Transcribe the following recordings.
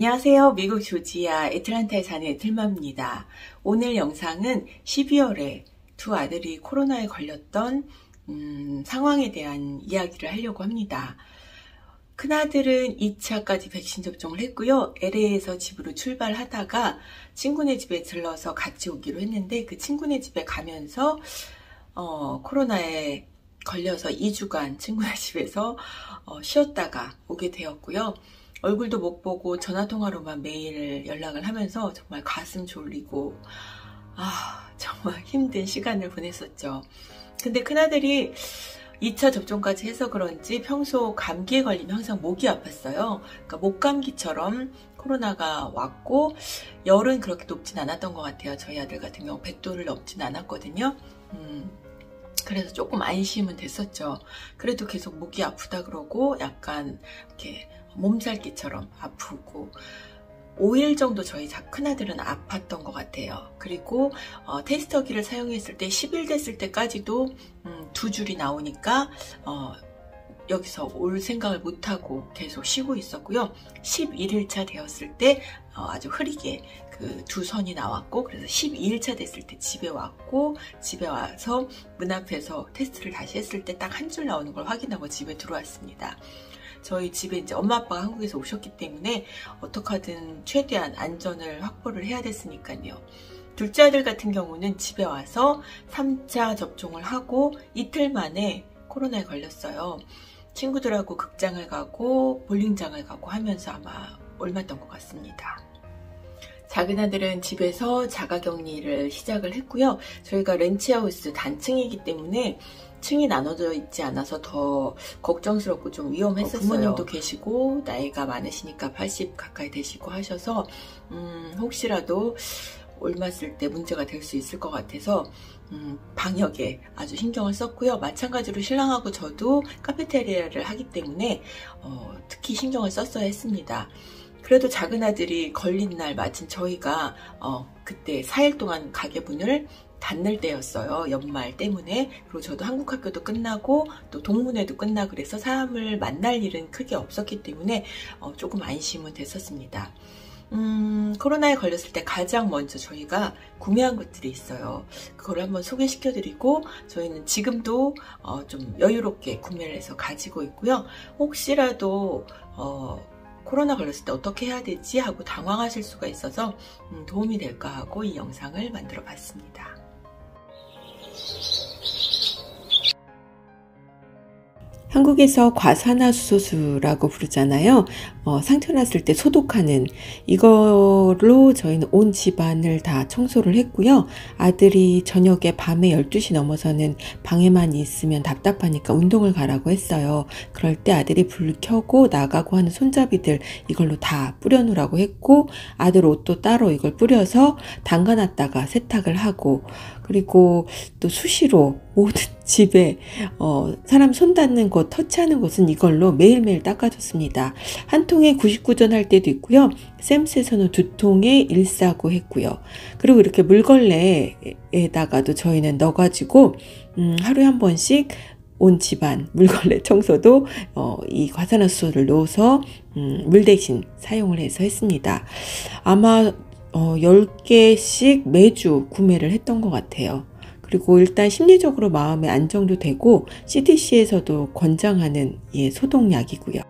안녕하세요. 미국 조지아 애틀란타에 사는 애틀맘입니다. 오늘 영상은 12월에 두 아들이 코로나에 걸렸던 상황에 대한 이야기를 하려고 합니다. 큰아들은 2차까지 백신 접종을 했고요. LA에서 집으로 출발하다가 친구네 집에 들러서 같이 오기로 했는데 그 친구네 집에 가면서 코로나에 걸려서 2주간 친구네 집에서 쉬었다가 오게 되었고요. 얼굴도 못 보고 전화통화로만 매일 연락을 하면서 정말 가슴 졸리고 정말 힘든 시간을 보냈었죠. 근데 큰아들이 2차 접종까지 해서 그런지 평소 감기에 걸리면 항상 목이 아팠어요. 그러니까 목감기처럼 코로나가 왔고 열은 그렇게 높진 않았던 것 같아요. 저희 아들 같은 경우 100도를 넘진 않았거든요. 그래서 조금 안심은 됐었죠. 그래도 계속 목이 아프다 그러고 약간 이렇게 몸살기처럼 아프고 5일 정도 저희 큰아들은 아팠던 것 같아요. 그리고 테스터기를 사용했을 때 10일 됐을 때까지도 두 줄이 나오니까 여기서 올 생각을 못하고 계속 쉬고 있었고요. 11일차 되었을 때 아주 흐리게 그 두 선이 나왔고 그래서 12일차 됐을 때 집에 와서 문 앞에서 테스트를 다시 했을 때 딱 한 줄 나오는 걸 확인하고 집에 들어왔습니다. 저희 집에 이제 엄마 아빠가 한국에서 오셨기 때문에 어떡하든 최대한 안전을 확보를 해야 됐으니까요. 둘째 아들 같은 경우는 집에 와서 3차 접종을 하고 이틀 만에 코로나에 걸렸어요. 친구들하고 극장을 가고 볼링장을 가고 하면서 아마 옮았던 것 같습니다. 작은 아들은 집에서 자가격리를 시작을 했고요. 저희가 렌치하우스 단층이기 때문에 층이 나눠져 있지 않아서 더 걱정스럽고 좀 위험했었어요. 부모님도 계시고 나이가 많으시니까 80 가까이 되시고 하셔서 혹시라도 옮았을 때 문제가 될 수 있을 것 같아서 방역에 아주 신경을 썼고요. 마찬가지로 신랑하고 저도 카페테리아를 하기 때문에 특히 신경을 썼어야 했습니다. 그래도 작은 아들이 걸린 날 마침 저희가 그때 4일 동안 가게 문을 닫을 때였어요. 연말 때문에. 그리고 저도 한국 학교도 끝나고 또 동문회도 끝나고 그래서 사람을 만날 일은 크게 없었기 때문에 조금 안심은 됐었습니다. 코로나에 걸렸을 때 가장 먼저 저희가 구매한 것들이 있어요. 그걸 한번 소개시켜 드리고 저희는 지금도 좀 여유롭게 구매를 해서 가지고 있고요. 혹시라도 코로나 걸렸을 때 어떻게 해야 되지 하고 당황하실 수가 있어서 도움이 될까 하고 이 영상을 만들어 봤습니다. 한국에서 과산화수소수라고 부르잖아요. 상처 났을 때 소독하는 이걸로 저희는 온 집안을 다 청소를 했고요. 아들이 저녁에 밤에 12시 넘어서는 방에만 있으면 답답하니까 운동을 가라고 했어요. 그럴 때 아들이 불 켜고 나가고 하는 손잡이들 이걸로 다 뿌려놓으라고 했고 아들 옷도 따로 이걸 뿌려서 담가놨다가 세탁을 하고 그리고 또 수시로 모든 집에 사람 손 닿는 곳, 터치하는 곳은 이걸로 매일매일 닦아줬습니다. 한 통에 99전 할 때도 있고요. 샘스에서는 두 통에 149 했고요. 그리고 이렇게 물걸레에다가도 저희는 넣어가지고 하루에 한 번씩 온 집안 물걸레 청소도 이 과산화수소를 넣어서 물 대신 사용을 해서 했습니다. 아마 10개씩 매주 구매를 했던 것 같아요. 그리고 일단 심리적으로 마음의 안정도 되고 CDC에서도 권장하는 소독약이고요.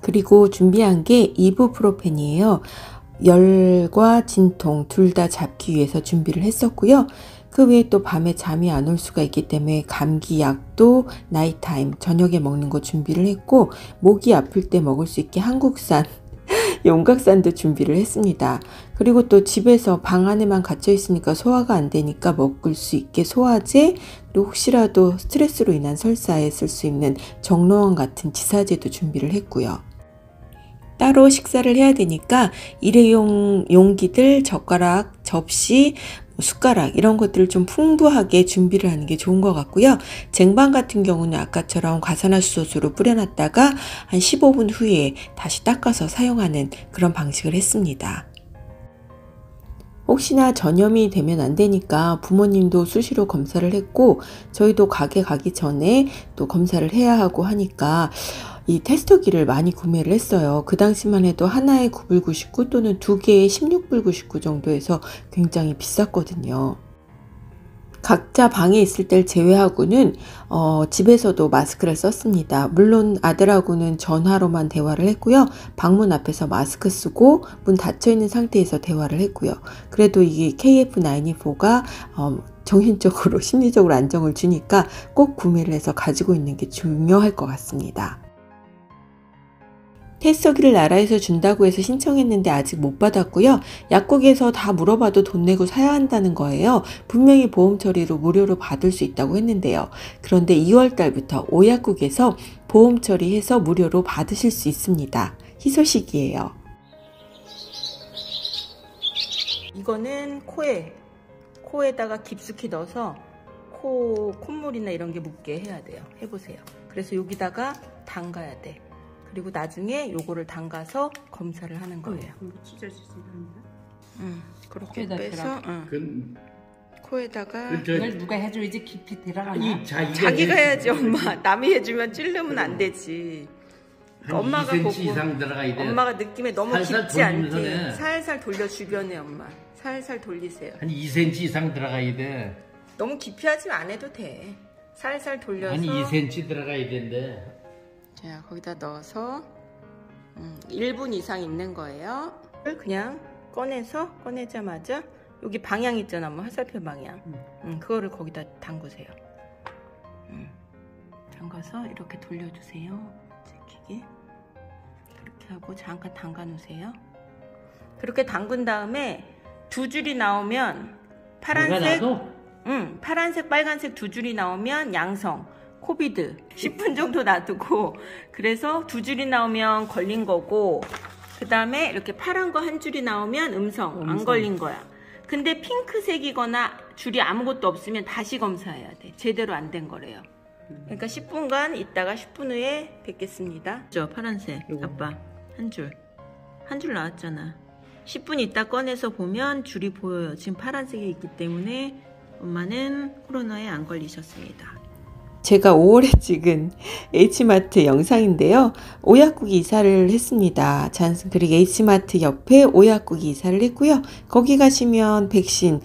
그리고 준비한 게 이부프로펜이에요. 열과 진통 둘 다 잡기 위해서 준비를 했었고요. 그 외에 또 밤에 잠이 안 올 수가 있기 때문에 감기약도 나이타임 저녁에 먹는 거 준비를 했고 목이 아플 때 먹을 수 있게 한국산 용각산도 준비를 했습니다. 그리고 또 집에서 방 안에만 갇혀 있으니까 소화가 안 되니까 먹을 수 있게 소화제, 그리고 혹시라도 스트레스로 인한 설사에 쓸 수 있는 정로원 같은 지사제도 준비를 했고요. 따로 식사를 해야 되니까 일회용 용기들, 젓가락, 접시, 숟가락 이런 것들을 좀 풍부하게 준비를 하는 게 좋은 것 같고요. 쟁반 같은 경우는 아까처럼 과산화수소수로 뿌려놨다가 한 15분 후에 다시 닦아서 사용하는 그런 방식을 했습니다. 혹시나 전염이 되면 안 되니까 부모님도 수시로 검사를 했고 저희도 가게 가기 전에 또 검사를 해야 하고 하니까 이 테스터기를 많이 구매를 했어요. 그 당시만 해도 하나에 9불 99 또는 두 개에 16불 99 정도에서 굉장히 비쌌거든요. 각자 방에 있을 때를 제외하고는 집에서도 마스크를 썼습니다. 물론 아들하고는 전화로만 대화를 했고요. 방문 앞에서 마스크 쓰고 문 닫혀있는 상태에서 대화를 했고요. 그래도 이 KF94가 정신적으로 심리적으로 안정을 주니까 꼭 구매를 해서 가지고 있는 게 중요할 것 같습니다. 테스터기를 나라에서 준다고 해서 신청했는데 아직 못 받았고요. 약국에서 다 물어봐도 돈 내고 사야 한다는 거예요. 분명히 보험 처리로 무료로 받을 수 있다고 했는데요. 그런데 2월달부터 5약국에서 보험 처리해서 무료로 받으실 수 있습니다. 희소식이에요. 이거는 코에다가 깊숙이 넣어서 콧물이나 이런 게 묻게 해야 돼요. 해보세요. 그래서 여기다가 담가야 돼. 그리고 나중에 요거를 담가서 검사를 하는 거예요. 찢어지지랍니다. 그렇게 빼서 코에다가 이걸 누가 해줘야지 깊이 들어가나? 자기가 해야지 엄마. 남이 해주면 찔르면 안 되지. 엄마가 2cm 이상 들어가야 돼. 엄마가 느낌에 너무 깊지 않게 살살 돌려 주변에 엄마. 살살 돌리세요. 한 2cm 이상 들어가야 돼. 너무 깊이 하지 않아도 돼. 살살 돌려서. 아니 2cm 들어가야 된대. 자, 거기다 넣어서 1분 이상 있는 거예요. 그냥 꺼내자마자 여기 방향 있잖아, 뭐 화살표 방향. 그거를 거기다 담그세요. 담가서 이렇게 돌려주세요. 찍히게. 그렇게 하고 잠깐 담가 놓으세요. 그렇게 담근 다음에 두 줄이 나오면 파란색, 파란색, 빨간색 두 줄이 나오면 양성. 코비드 10분 정도 놔두고, 그래서 두 줄이 나오면 걸린 거고, 그 다음에 이렇게 파란 거 한 줄이 나오면 음성 안 걸린 거야. 근데 핑크색이거나 줄이 아무것도 없으면 다시 검사해야 돼. 제대로 안 된 거래요. 그러니까 10분간 있다가 10분 후에 뵙겠습니다. 저 파란색 아빠 한 줄 나왔잖아. 10분 있다 꺼내서 보면 줄이 보여요. 지금 파란색이 있기 때문에 엄마는 코로나에 안 걸리셨습니다. 제가 5월에 찍은 H마트 영상인데요. 5약국이 이사를 했습니다. 잔슨 그릭 H마트 옆에 5약국이 이사를 했고요. 거기 가시면 백신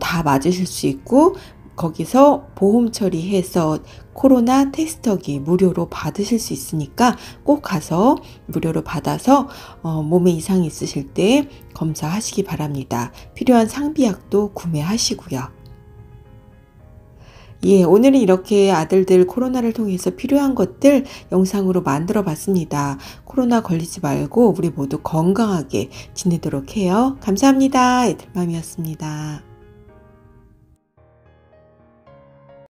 다 맞으실 수 있고, 거기서 보험 처리해서 코로나 테스터기 무료로 받으실 수 있으니까 꼭 가서 무료로 받아서 몸에 이상이 있으실 때 검사하시기 바랍니다. 필요한 상비약도 구매하시고요. 예, 오늘은 이렇게 아들들 코로나를 통해서 필요한 것들 영상으로 만들어 봤습니다. 코로나 걸리지 말고 우리 모두 건강하게 지내도록 해요. 감사합니다. 애틀맘이었습니다.